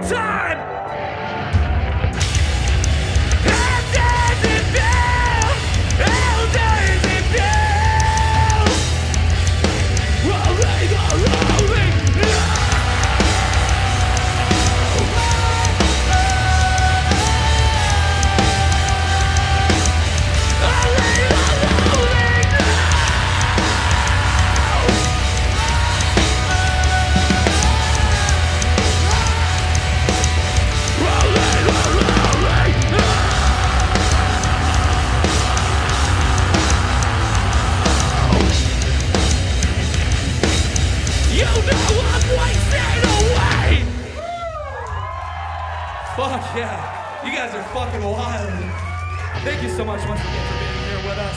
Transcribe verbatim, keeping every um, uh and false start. more time! Fuck yeah, you guys are fucking wild. Thank you so much once again for being here with us.